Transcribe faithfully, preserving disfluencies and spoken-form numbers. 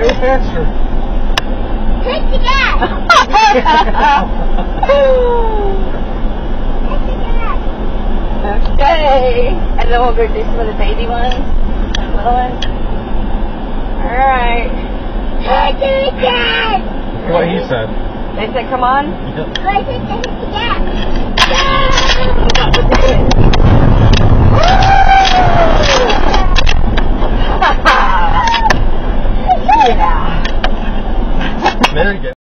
Go faster. Hit the gas. Hit the gas. Okay. And then we'll go do some of the baby ones. Little ones. Alright. Hit the gas. What he said. They said, come on. Yep. I said, hit the gas. There you go.